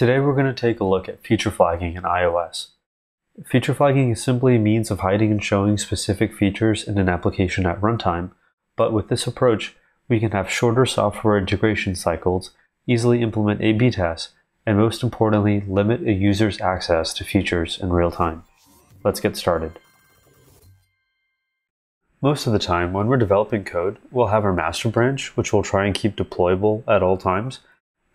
Today we're going to take a look at feature flagging in iOS. Feature flagging is simply a means of hiding and showing specific features in an application at runtime, but with this approach, we can have shorter software integration cycles, easily implement A/B tests, and most importantly, limit a user's access to features in real time. Let's get started. Most of the time, when we're developing code, we'll have our master branch, which we'll try and keep deployable at all times.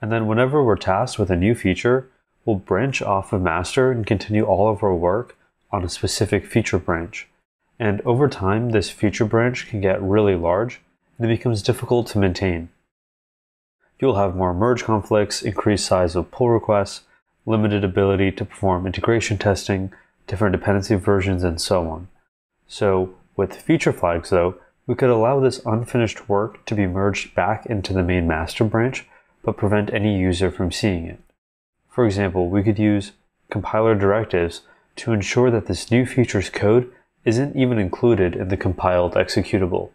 And then whenever we're tasked with a new feature, we'll branch off of master and continue all of our work on a specific feature branch. And over time, this feature branch can get really large, and it becomes difficult to maintain. You'll have more merge conflicts, increased size of pull requests, limited ability to perform integration testing, different dependency versions, and so on. So with feature flags though, we could allow this unfinished work to be merged back into the main master branch, but prevent any user from seeing it. For example, we could use compiler directives to ensure that this new feature's code isn't even included in the compiled executable.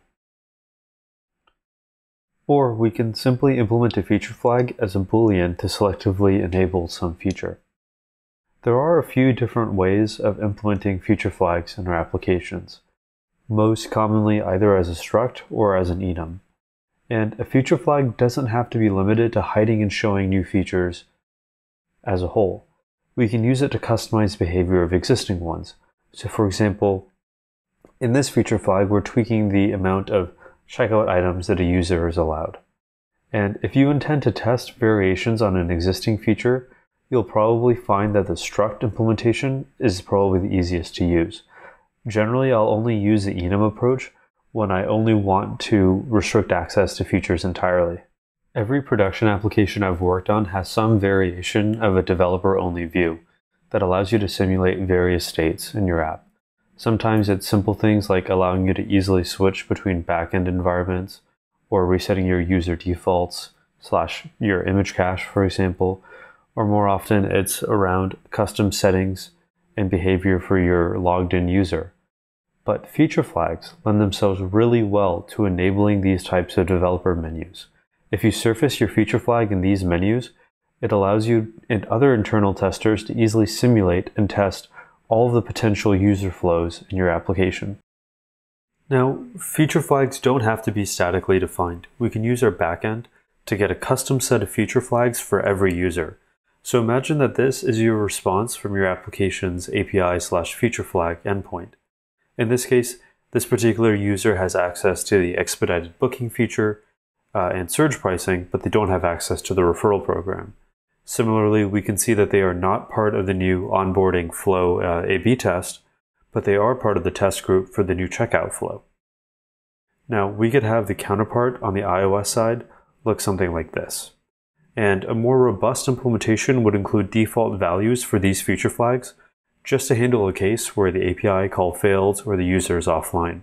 Or we can simply implement a feature flag as a Boolean to selectively enable some feature. There are a few different ways of implementing feature flags in our applications, most commonly either as a struct or as an enum. And a feature flag doesn't have to be limited to hiding and showing new features as a whole. We can use it to customize behavior of existing ones. So for example, in this feature flag, we're tweaking the amount of checkout items that a user is allowed. And if you intend to test variations on an existing feature, you'll probably find that the struct implementation is probably the easiest to use. Generally, I'll only use the enum approach when I only want to restrict access to features entirely. Every production application I've worked on has some variation of a developer-only view that allows you to simulate various states in your app. Sometimes it's simple things like allowing you to easily switch between backend environments or resetting your user defaults / your image cache, for example, or more often it's around custom settings and behavior for your logged-in user. But feature flags lend themselves really well to enabling these types of developer menus. If you surface your feature flag in these menus, it allows you and other internal testers to easily simulate and test all of the potential user flows in your application. Now, feature flags don't have to be statically defined. We can use our backend to get a custom set of feature flags for every user. So imagine that this is your response from your application's API/feature flag endpoint. In this case, this particular user has access to the expedited booking feature and surge pricing, but they don't have access to the referral program. Similarly, we can see that they are not part of the new onboarding flow A/B test, but they are part of the test group for the new checkout flow. Now, we could have the counterpart on the iOS side look something like this. And a more robust implementation would include default values for these feature flags, just to handle a case where the API call fails or the user is offline.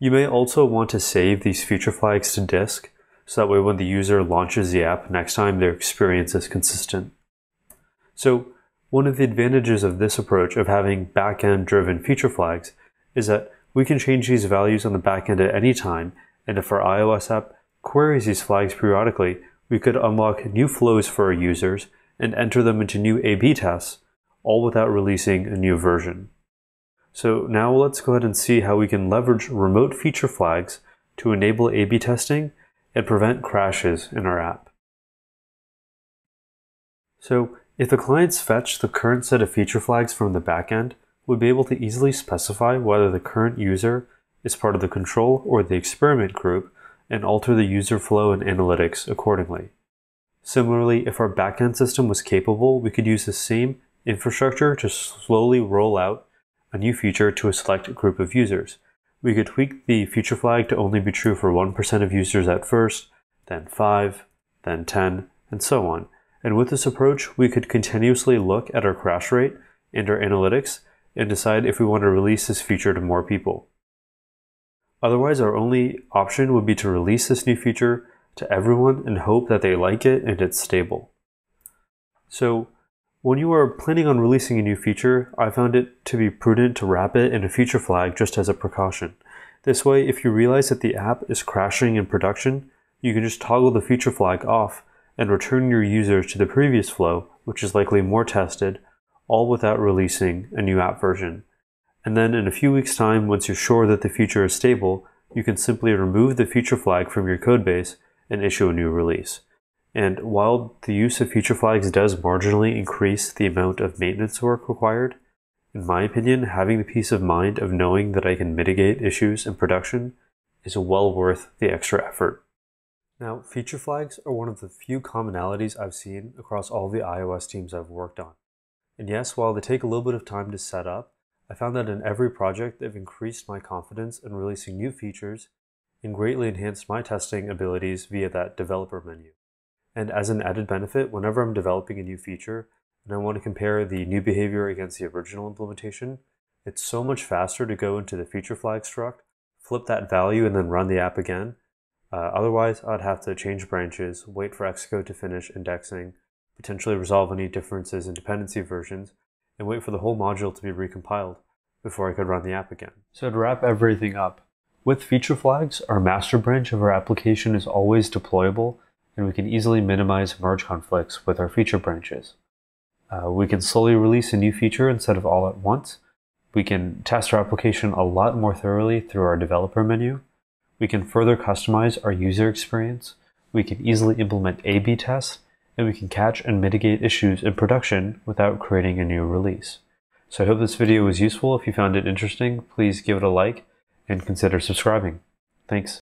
You may also want to save these feature flags to disk, so that way when the user launches the app next time, their experience is consistent. So one of the advantages of this approach of having backend driven feature flags is that we can change these values on the backend at any time, and if our iOS app queries these flags periodically, we could unlock new flows for our users and enter them into new A/B tests, all without releasing a new version. So now let's go ahead and see how we can leverage remote feature flags to enable A/B testing and prevent crashes in our app. So if the clients fetch the current set of feature flags from the backend, we'll be able to easily specify whether the current user is part of the control or the experiment group and alter the user flow and analytics accordingly. Similarly, if our backend system was capable, we could use the same infrastructure to slowly roll out a new feature to a select group of users. We could tweak the feature flag to only be true for 1% of users at first, then 5, then 10, and so on. And with this approach, we could continuously look at our crash rate and our analytics and decide if we want to release this feature to more people. Otherwise, our only option would be to release this new feature to everyone and hope that they like it and it's stable. So when you are planning on releasing a new feature, I found it to be prudent to wrap it in a feature flag just as a precaution. This way, if you realize that the app is crashing in production, you can just toggle the feature flag off and return your users to the previous flow, which is likely more tested, all without releasing a new app version. And then in a few weeks' time, once you're sure that the feature is stable, you can simply remove the feature flag from your code base and issue a new release. And while the use of feature flags does marginally increase the amount of maintenance work required, in my opinion, having the peace of mind of knowing that I can mitigate issues in production is well worth the extra effort. Now, feature flags are one of the few commonalities I've seen across all the iOS teams I've worked on. And yes, while they take a little bit of time to set up, I found that in every project they've increased my confidence in releasing new features and greatly enhanced my testing abilities via that developer menu. And as an added benefit, whenever I'm developing a new feature and I want to compare the new behavior against the original implementation, it's so much faster to go into the feature flag struct, flip that value, and then run the app again. Otherwise, I'd have to change branches, wait for Xcode to finish indexing, potentially resolve any differences in dependency versions, and wait for the whole module to be recompiled before I could run the app again. So to wrap everything up, with feature flags, our master branch of our application is always deployable, and we can easily minimize merge conflicts with our feature branches. We can slowly release a new feature instead of all at once. We can test our application a lot more thoroughly through our developer menu. We can further customize our user experience. We can easily implement A/B tests, and we can catch and mitigate issues in production without creating a new release. So I hope this video was useful. If you found it interesting, please give it a like and consider subscribing. Thanks.